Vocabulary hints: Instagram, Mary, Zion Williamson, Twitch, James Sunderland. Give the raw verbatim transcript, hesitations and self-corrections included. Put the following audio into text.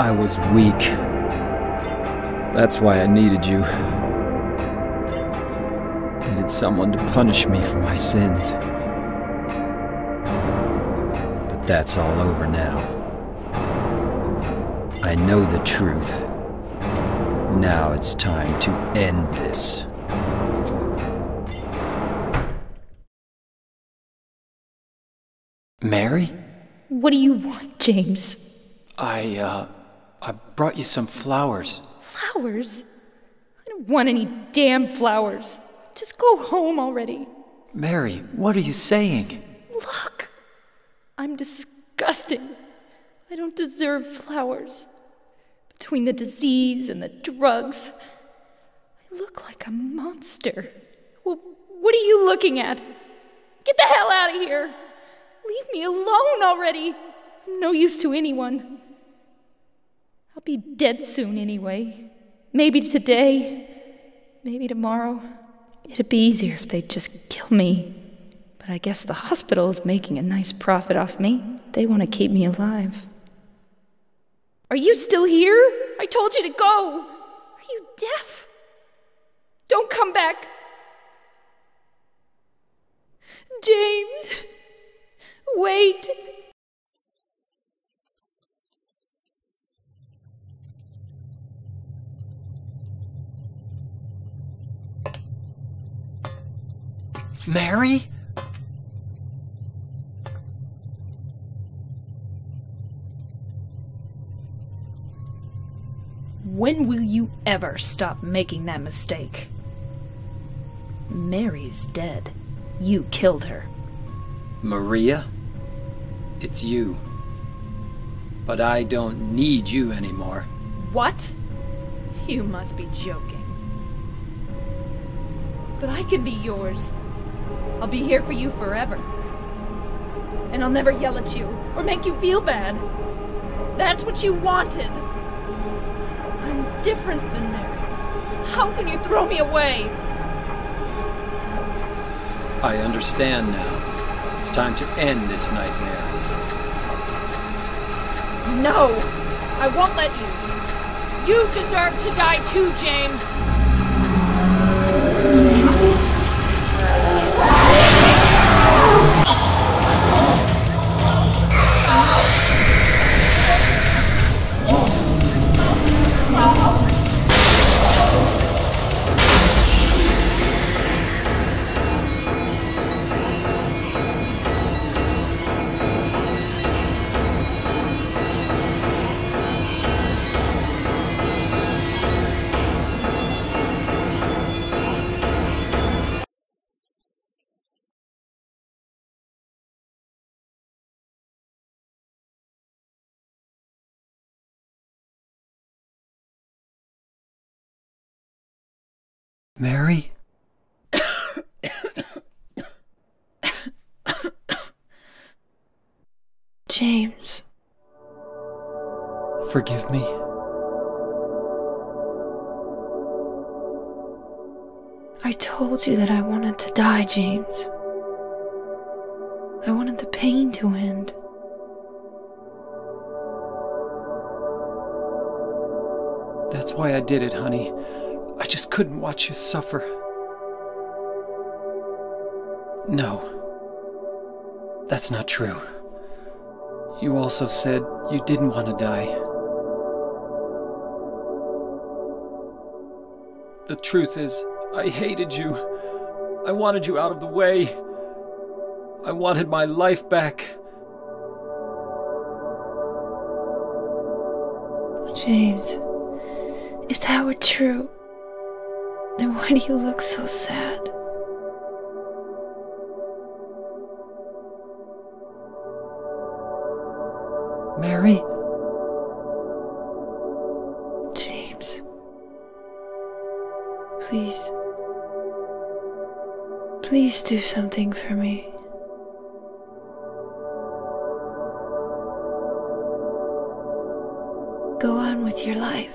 I was weak. That's why I needed you. Needed someone to punish me for my sins. But that's all over now. I know the truth. Now it's time to end this. Mary? What do you want, James? I, uh... I brought you some flowers. Flowers? I don't want any damn flowers. Just go home already. Mary, what are you saying? Look! I'm disgusting. I don't deserve flowers. Between the disease and the drugs, I look like a monster. Well, what are you looking at? Get the hell out of here! Leave me alone already! I'm no use to anyone. I'll be dead soon anyway. Maybe today, maybe tomorrow. It'd be easier if they'd just kill me. But I guess the hospital is making a nice profit off me. They want to keep me alive. Are you still here? I told you to go! Are you deaf? Don't come back! James! Wait! Mary? When will you ever stop making that mistake? Mary's dead. You killed her. Maria? It's you. But I don't need you anymore. What? You must be joking. But I can be yours. I'll be here for you forever. And I'll never yell at you or make you feel bad. That's what you wanted. I'm different than Mary. How can you throw me away? I understand now. It's time to end this nightmare. No! I won't let you! You deserve to die too, James! Mary? James. Forgive me. I told you that I wanted to die, James. I wanted the pain to end. That's why I did it, honey. I just couldn't watch you suffer. No, that's not true. You also said you didn't want to die. The truth is, I hated you. I wanted you out of the way. I wanted my life back. James, if that were true, then why do you look so sad? Mary? James. Please. Please do something for me. Go on with your life.